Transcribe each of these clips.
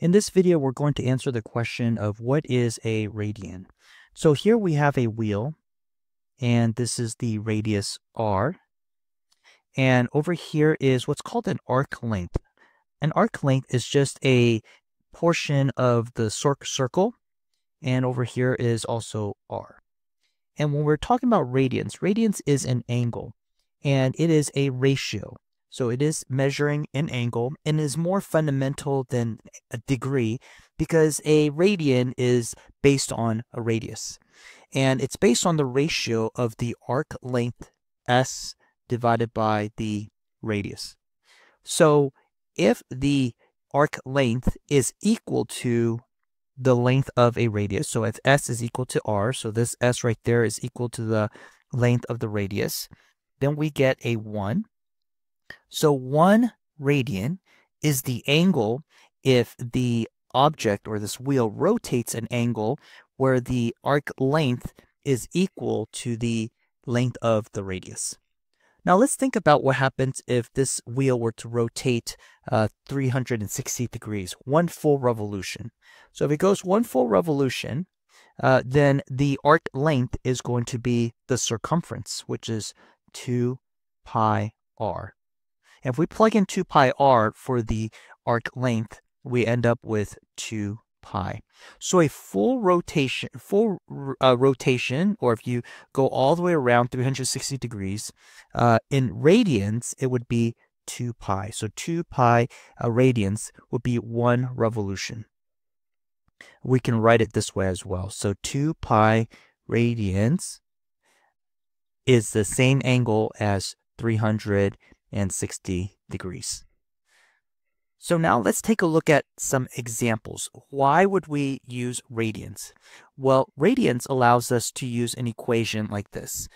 In this video, we're going to answer the question of what is a radian. So here we have a wheel, and this is the radius r. And over here is what's called an arc length. An arc length is just a portion of the circle, and over here is also r. And when we're talking about radians is an angle, and it is a ratio. So it is measuring an angle and is more fundamental than a degree because a radian is based on a radius. And it's based on the ratio of the arc length s divided by the radius. So if the arc length is equal to the length of a radius, so if s is equal to r, so this s right there is equal to the length of the radius, then we get a 1. So 1 radian is the angle if the object or this wheel rotates an angle where the arc length is equal to the length of the radius. Now let's think about what happens if this wheel were to rotate 360 degrees, one full revolution. So if it goes one full revolution, then the arc length is going to be the circumference, which is 2 pi r. If we plug in 2 pi r for the arc length, we end up with 2 pi. So a full rotation, or if you go all the way around 360 degrees, in radians, it would be 2 pi. So 2 pi radians would be 1 revolution. We can write it this way as well. So 2 pi radians is the same angle as 360 degrees. So now let's take a look at some examples. Why would we use radians? Well, radians allows us to use an equation like this.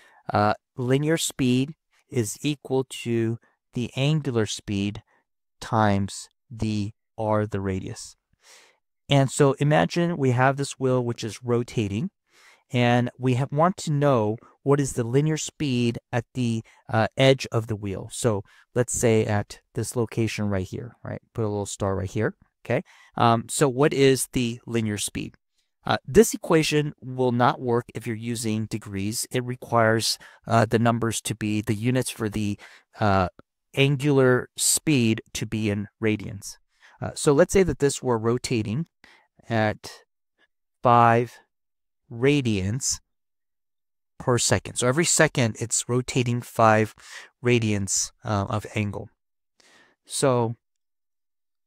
Linear speed is equal to the angular speed times the r, the radius. And so imagine we have this wheel which is rotating, and we want to know what is the linear speed at the edge of the wheel. So let's say at this location right here, right? Put a little star right here, okay? So what is the linear speed? This equation will not work if you're using degrees. It requires the numbers to be the units for the angular speed to be in radians. So let's say that this were rotating at 5 radians per second. So every second it's rotating 5 radians of angle. So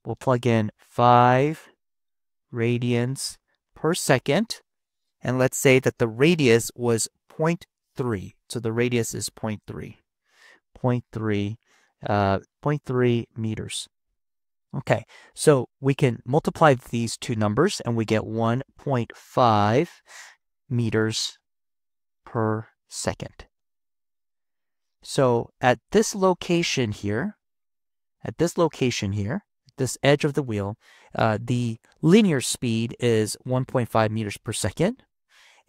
we'll plug in 5 radians per second, and let's say that the radius was 0.3. So the radius is 0.3 meters. Okay, so we can multiply these two numbers and we get 1.5 meters per second. So at this location here, this edge of the wheel, the linear speed is 1.5 meters per second,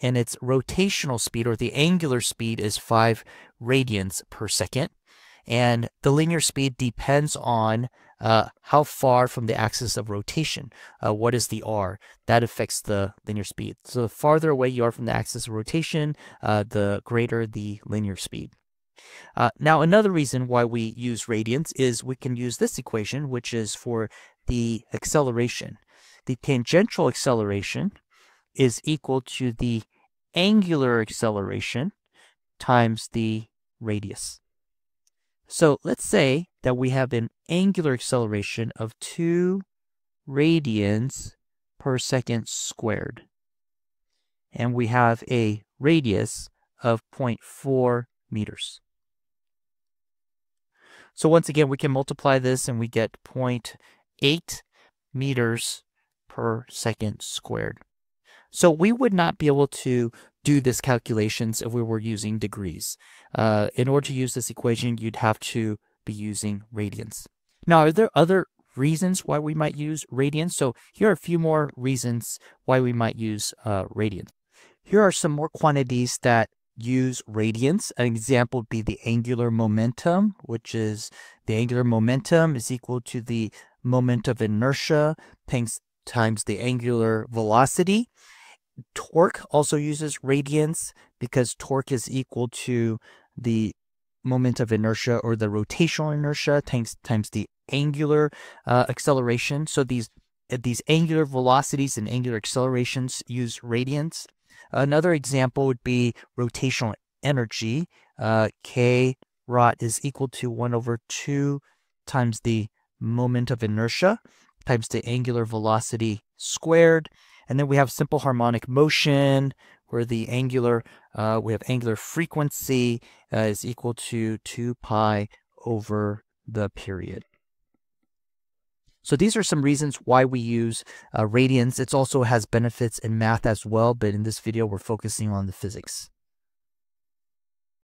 and its rotational speed or the angular speed is 5 radians per second. And the linear speed depends on how far from the axis of rotation. What is the r? That affects the linear speed. So the farther away you are from the axis of rotation, the greater the linear speed. Now, another reason why we use radians is we can use this equation, which is for the acceleration. The tangential acceleration is equal to the angular acceleration times the radius. So let's say that we have an angular acceleration of 2 radians per second squared, and we have a radius of 0.4 meters. So once again, we can multiply this and we get 0.8 meters per second squared. So we would not be able to do this calculations if we were using degrees. In order to use this equation, you'd have to be using radians. Now, are there other reasons why we might use radians? So here are a few more reasons why we might use radians. Here are some more quantities that use radians. An example would be the angular momentum, which is the angular momentum is equal to the moment of inertia times times the angular velocity. Torque also uses radians because torque is equal to the moment of inertia or the rotational inertia times the angular acceleration. So these angular velocities and angular accelerations use radians. Another example would be rotational energy. K rot is equal to 1 over 2 times the moment of inertia times the angular velocity squared. And then we have simple harmonic motion, where the angular, we have angular frequency is equal to 2 pi over the period. So these are some reasons why we use radians. It also has benefits in math as well, but in this video, we're focusing on the physics.